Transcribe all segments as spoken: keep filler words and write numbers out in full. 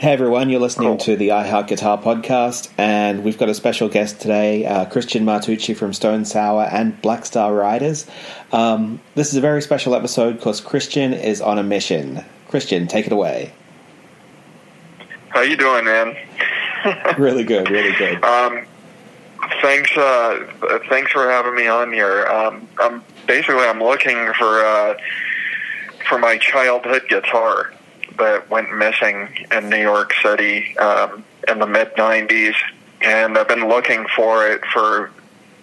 Hey everyone, you're listening to the iHeart Guitar Podcast, and we've got a special guest today, uh, Christian Martucci from Stone Sour and Black Star Riders. Um, this is a very special episode because Christian is on a mission. Christian, take it away. How you doing, man? Really good, really good. Um, thanks, uh, thanks for having me on here. Um, I'm basically I'm looking for uh, for my childhood guitar that went missing in New York City um, in the mid nineties, and I've been looking for it for,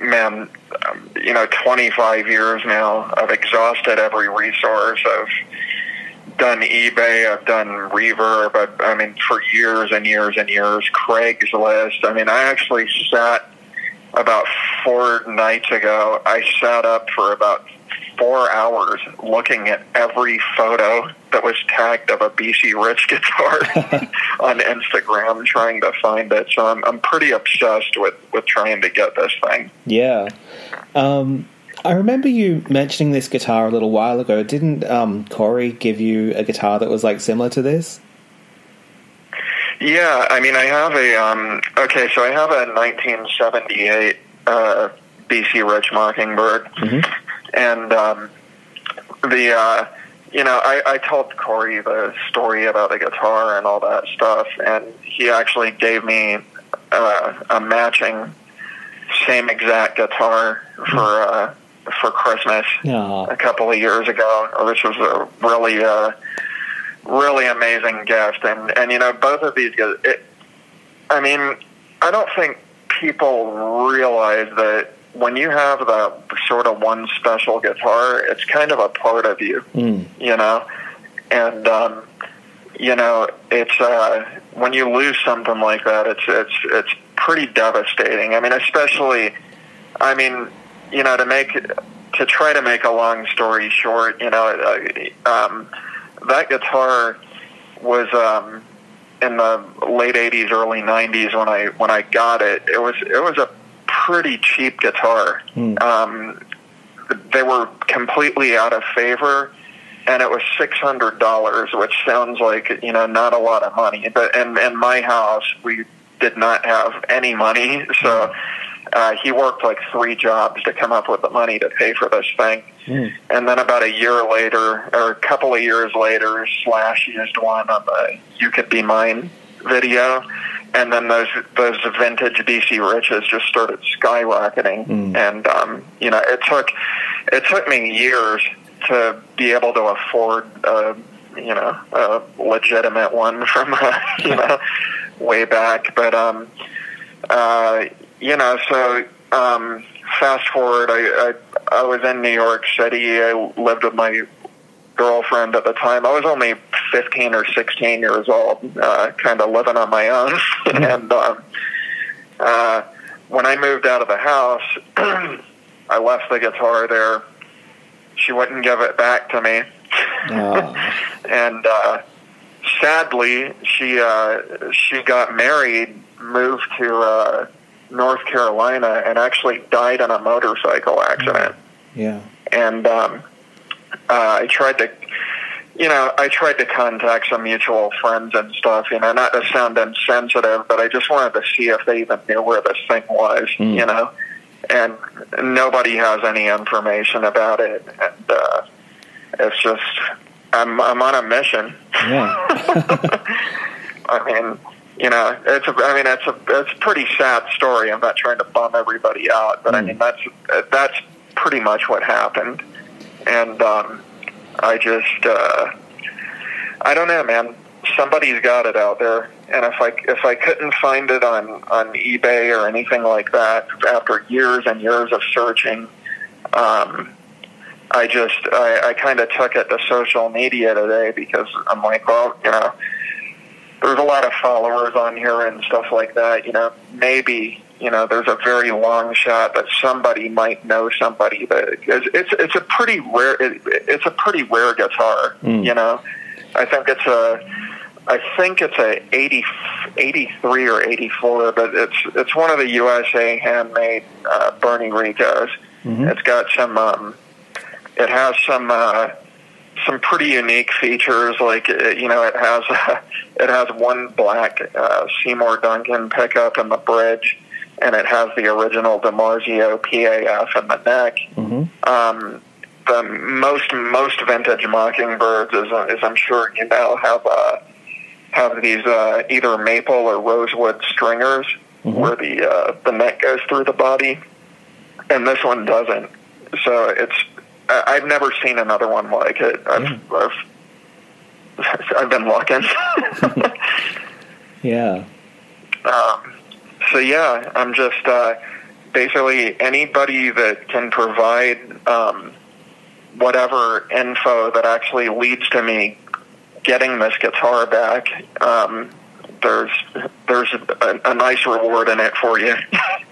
man, um, you know, twenty-five years now. I've exhausted every resource. I've done eBay. I've done Reverb. I've, I mean, for years and years and years, Craigslist. I mean, I actually sat about four nights ago. I sat up for about four hours looking at every photo that was tagged of a B C Rich guitar on Instagram, trying to find it. So I'm, I'm pretty obsessed with, with trying to get this thing. Yeah. Um, I remember you mentioning this guitar a little while ago. Didn't um, Corey give you a guitar that was like similar to this? Yeah. I mean, I have a, um, okay, so I have a nineteen seventy-eight uh, B C Rich Mockingbird. Mm-hmm. And um, the uh, you know, I, I told Corey the story about the guitar and all that stuff, and he actually gave me uh, a matching same exact guitar for uh, for Christmas. Aww. A couple of years ago, which was a really uh, really amazing gift. And and you know, both of these, it, I mean, I don't think people realize that when you have the sort of one special guitar, it's kind of a part of you, mm. you know? And, um, you know, it's, uh, when you lose something like that, it's, it's, it's pretty devastating. I mean, especially, I mean, you know, to make, to try to make a long story short, you know, uh, um, that guitar was, um, in the late eighties, early nineties, when I, when I got it, it was, it was a pretty cheap guitar. Mm. Um, they were completely out of favor, and it was six hundred dollars, which sounds like, you know, not a lot of money. But in, in my house, we did not have any money, so uh, he worked like three jobs to come up with the money to pay for this thing. Mm. And then about a year later, or a couple of years later, Slash used one on the You Could Be Mine video. And then those those vintage B C Riches just started skyrocketing, mm. and um, you know, it took it took me years to be able to afford uh, you know, a legitimate one from uh, you know, way back. But um, uh, you know, so um, fast forward, I, I I was in New York City. I lived with my girlfriend at the time. I was only fifteen or sixteen years old, uh, kind of living on my own. And um, uh, when I moved out of the house, I left the guitar there. She wouldn't give it back to me. Oh. And uh, sadly, she uh, she got married, moved to uh, North Carolina, and actually died in a motorcycle accident. Yeah. And um Uh, I tried to, you know, I tried to contact some mutual friends and stuff, you know, not to sound insensitive, but I just wanted to see if they even knew where this thing was, mm. you know, and nobody has any information about it. And, uh, it's just, I'm, I'm on a mission. Yeah. I mean, you know, it's, a, I mean, it's a, it's a pretty sad story. I'm not trying to bum everybody out, but mm. I mean, that's, that's pretty much what happened. And um, I just, uh, I don't know, man. Somebody's got it out there, and if I if I couldn't find it on, on eBay or anything like that, after years and years of searching, um, I just I, I kind of took it to social media today, because I'm like, well, you know, there's a lot of followers on here and stuff like that. You know, maybe. You know, there's a very long shot that somebody might know somebody. That it's it's, it's a pretty rare it, it's a pretty rare guitar. Mm. You know, I think it's a I think it's a eighty, eighty-three or eighty-four, but it's it's one of the U S A handmade uh, Bernie Ricos. Mm-hmm. It's got some um, it has some uh, some pretty unique features. Like, you know, it has a, it has one black uh, Seymour Duncan pickup in the bridge, and it has the original DiMarzio P A F in the neck. Mm-hmm. Um, the most most vintage Mockingbirds, as, as I'm sure you know, have uh, have these uh, either maple or rosewood stringers, mm-hmm. where the uh, the neck goes through the body, and this one doesn't. So it's I've never seen another one like it. I've yeah. I've, I've been lucky. yeah. Um, so yeah, I'm just uh, basically anybody that can provide um, whatever info that actually leads to me getting this guitar back. Um, there's there's a, a nice reward in it for you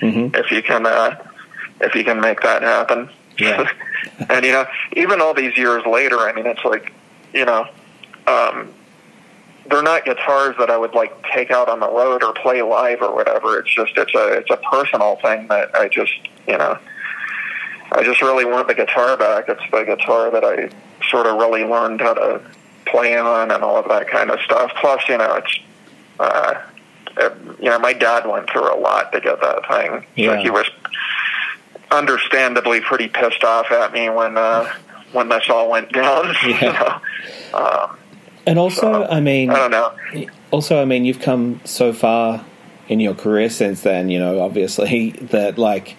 mm-hmm. if you can uh, if you can make that happen. Yeah. And, you know, even all these years later, I mean, it's like, you know, um, they're not guitars that I would, like, take out on the road or play live or whatever. It's just, it's a, it's a personal thing that I just, you know, I just really want the guitar back. It's the guitar that I sort of really learned how to play on and all of that kind of stuff. Plus, you know, it's, uh, it, you know, my dad went through a lot to get that thing. Yeah. So he was understandably pretty pissed off at me when uh, when this all went down. Yeah. you know? um, and also, so, I mean, I don't know. Also, I mean, you've come so far in your career since then. You know, obviously that like,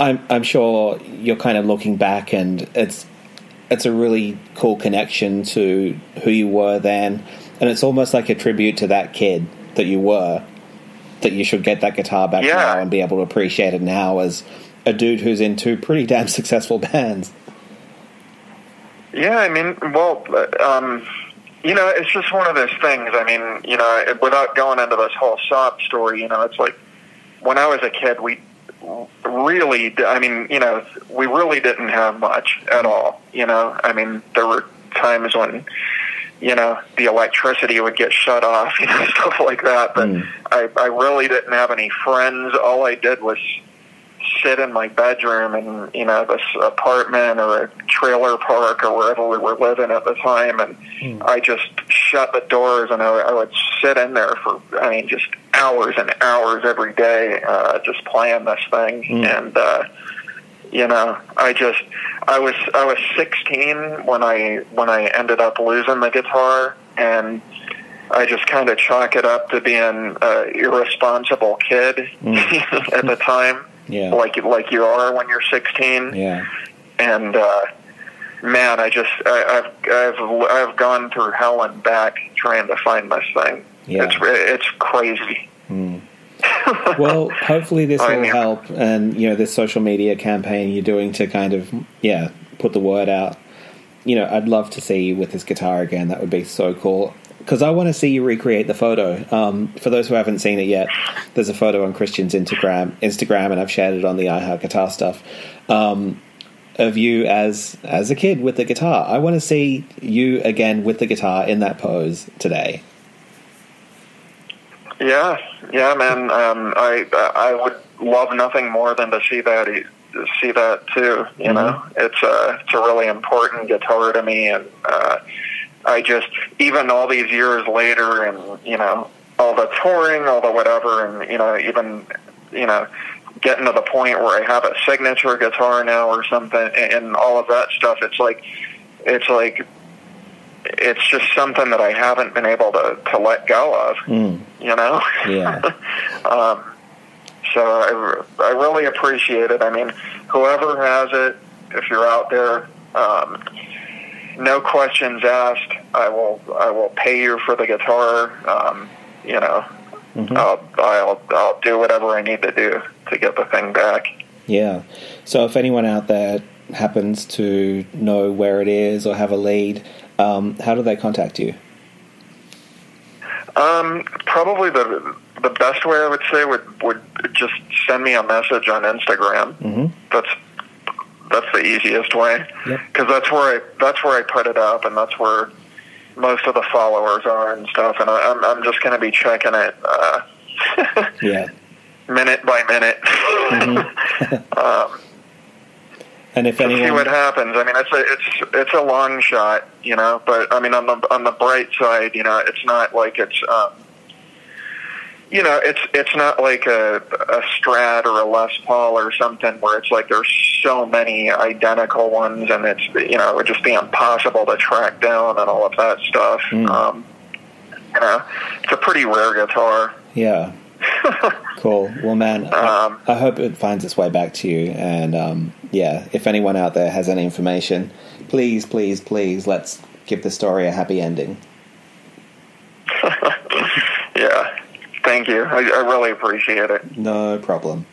I'm I'm sure you're kind of looking back, and it's it's a really cool connection to who you were then, and it's almost like a tribute to that kid that you were. That you should get that guitar back yeah. now and be able to appreciate it now as a dude who's in two pretty damn successful bands. Yeah, I mean, well, um, you know, it's just one of those things. I mean, you know, without going into this whole sob story, you know, it's like when I was a kid, we really, I mean, you know, we really didn't have much at all. You know, I mean, there were times when, you know, the electricity would get shut off, you know, stuff like that. But mm. I, I really didn't have any friends. All I did was sit in my bedroom in, you know, this apartment or a trailer park or wherever we were living at the time. And mm. I just shut the doors, and I, I would sit in there for, I mean, just hours and hours every day, uh, just playing this thing. Mm. And, uh, you know, I just, I was, I was sixteen when I, when I ended up losing the guitar, and I just kind of chalk it up to being an irresponsible kid mm. at the time. Yeah. Like, like you are when you're sixteen. Yeah. And, uh, man, I just, I, I've, I've, I've gone through hell and back trying to find this thing. Yeah. It's, it's crazy. Mm. Well, hopefully this will help, and you know this social media campaign you're doing to kind of yeah put the word out. You know, I'd love to see you with this guitar again. That would be so cool because I want to see you recreate the photo. Um, for those who haven't seen it yet, there's a photo on Christian's Instagram, Instagram, and I've shared it on the iHeart Guitar stuff um, of you as as a kid with the guitar. I want to see you again with the guitar in that pose today. Yeah, yeah, man. Um, I I would love nothing more than to see that see that too. You mm-hmm. know, it's a it's a really important guitar to me, and uh, I just even all these years later, and you know, all the touring, all the whatever, and you know, even you know, getting to the point where I have a signature guitar now or something, and all of that stuff. It's like it's like. It's just something that I haven't been able to, to let go of, mm. you know? Yeah. um, so I, I really appreciate it. I mean, whoever has it, if you're out there, um, no questions asked. I will, I will pay you for the guitar. Um, you know, mm-hmm. I'll, I'll, I'll do whatever I need to do to get the thing back. Yeah. So if anyone out there happens to know where it is or have a lead, Um, how do they contact you? Um, probably the the best way I would say would, would just send me a message on Instagram. Mm-hmm. That's that's the easiest way because yep. that's where I that's where I put it up, and that's where most of the followers are and stuff. And I, I'm I'm just going to be checking it, uh, yeah, minute by minute. Mm-hmm. um, And if anyone, see what happens. I mean, it's a it's it's a long shot, you know. But I mean, on the on the bright side, you know, it's not like it's um, you know, it's it's not like a a Strat or a Les Paul or something where it's like there's so many identical ones, and it's, you know, it would just be impossible to track down and all of that stuff. Mm. Um, you know, it's a pretty rare guitar. Yeah. Cool. Well, man, um, I, I hope it finds its way back to you. And um, yeah, if anyone out there has any information, please, please, please, let's give the story a happy ending. Yeah. Thank you. I, I really appreciate it. No problem.